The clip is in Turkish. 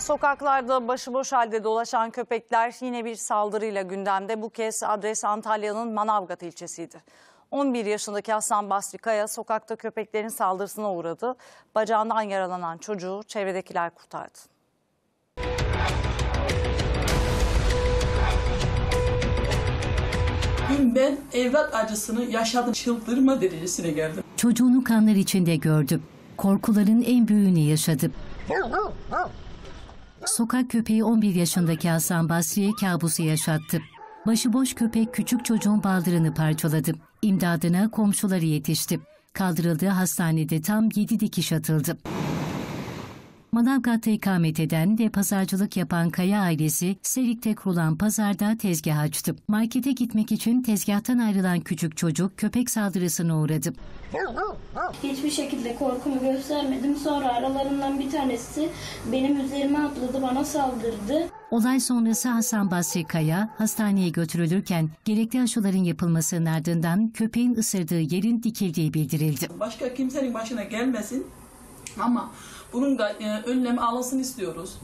Sokaklarda başıboş halde dolaşan köpekler yine bir saldırıyla gündemde. Bu kez adres Antalya'nın Manavgat ilçesiydi. 11 yaşındaki Hasan Basri Kaya sokakta köpeklerin saldırısına uğradı. Bacağından yaralanan çocuğu çevredekiler kurtardı. Dün ben evlat acısını yaşadım, çıldırma derecesine geldim. Çocuğunu kanlar içinde gördüm. Korkuların en büyüğünü yaşadım. Sokak köpeği 11 yaşındaki Hasan Basri'ye kabusu yaşattı. Başıboş köpek küçük çocuğun baldırını parçaladı. İmdadına komşuları yetişti. Kaldırıldığı hastanede tam 7 dikiş atıldı. Manavgat'ta ikamet eden ve pazarcılık yapan Kaya ailesi Serik'te kurulan pazarda tezgah açtı. Markete gitmek için tezgahtan ayrılan küçük çocuk köpek saldırısına uğradı. Hiçbir şekilde korkumu göstermedim. Sonra aralarından bir tanesi benim üzerime atladı, bana saldırdı. Olay sonrası Hasan Basri Kaya hastaneye götürülürken gerekli aşıların yapılmasının ardından köpeğin ısırdığı yerin dikildiği bildirildi. Başka kimsenin başına gelmesin ama bunun da önlemi alınsın istiyoruz.